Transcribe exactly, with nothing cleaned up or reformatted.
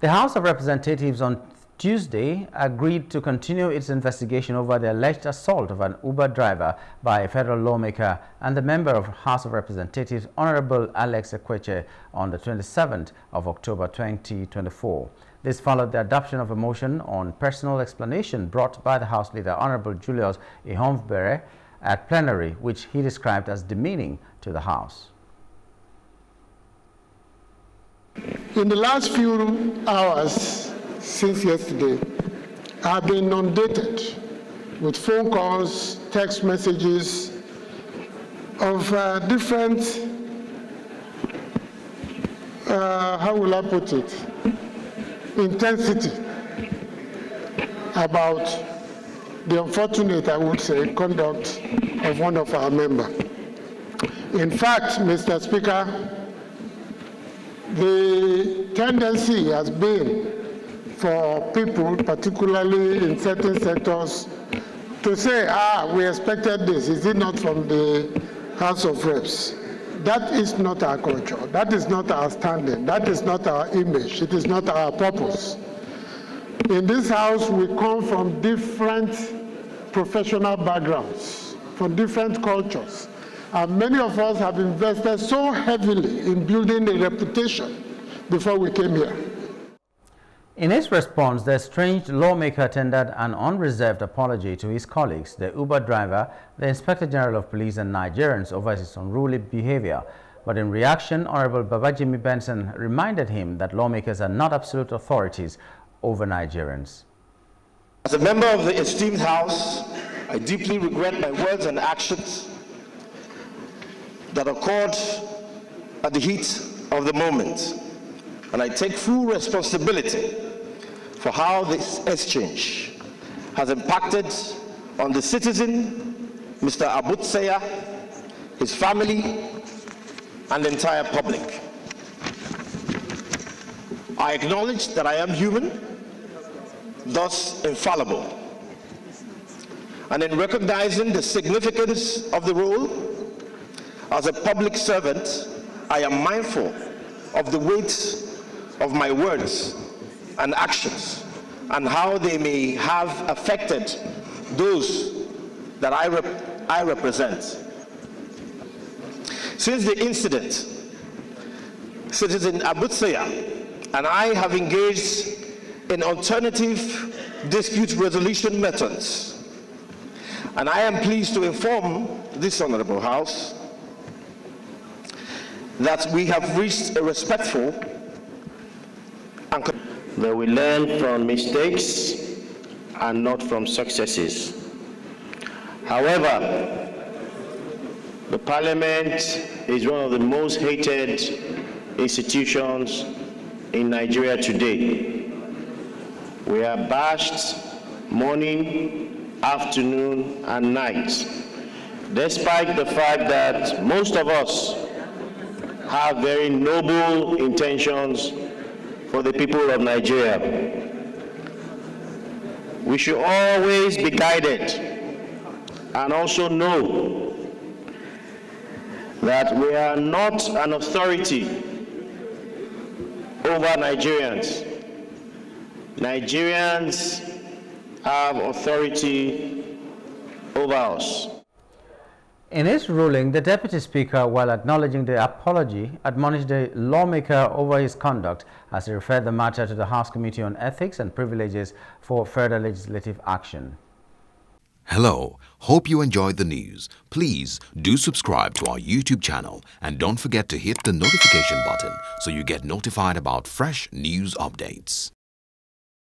The House of Representatives on Tuesday agreed to continue its investigation over the alleged assault of an Uber driver by a federal lawmaker and the member of House of Representatives Honorable Alex Ikwechegh on the twenty-seventh of October twenty twenty-four. This followed the adoption of a motion on personal explanation brought by the House Leader Honorable Julius Ihonvbere at plenary, which he described as demeaning to the House. In the last few hours since yesterday, I have been inundated with phone calls, text messages of uh, different, uh, how will I put it, intensity about the unfortunate, I would say, conduct of one of our members. In fact, Mister Speaker, the tendency has been for people, particularly in certain sectors, to say, ah, we expected this. Is it not from the House of Reps? That is not our culture. That is not our standing. That is not our image. It is not our purpose. In this House, we come from different professional backgrounds, from different cultures. And many of us have invested so heavily in building a reputation before we came here. In his response, the estranged lawmaker tendered an unreserved apology to his colleagues, the Uber driver, the Inspector General of Police and Nigerians over his unruly behavior. But in reaction, Honorable Babajimi Benson reminded him that lawmakers are not absolute authorities over Nigerians. As a member of the esteemed House, I deeply regret my words and actions that occurred at the heat of the moment, and I take full responsibility for how this exchange has impacted on the citizen, Mister Abutsaya, his family, and the entire public. I acknowledge that I am human, thus infallible. And in recognizing the significance of the role, as a public servant, I am mindful of the weight of my words and actions, and how they may have affected those that I, rep I represent. Since the incident, Citizen Abutsaya and I have engaged in alternative dispute resolution methods, and I am pleased to inform this Honorable House that we have reached a respectful. They will learn from mistakes and not from successes. However, the Parliament is one of the most hated institutions in Nigeria today. We are bashed morning, afternoon, and night, despite the fact that most of us have very noble intentions for the people of Nigeria. We should always be guided and also know that we are not an authority over Nigerians. Nigerians have authority over us. In his ruling, the Deputy Speaker, while acknowledging the apology, admonished the lawmaker over his conduct as he referred the matter to the House Committee on Ethics and Privileges for further legislative action. Hello, hope you enjoyed the news. Please do subscribe to our YouTube channel and don't forget to hit the notification button so you get notified about fresh news updates.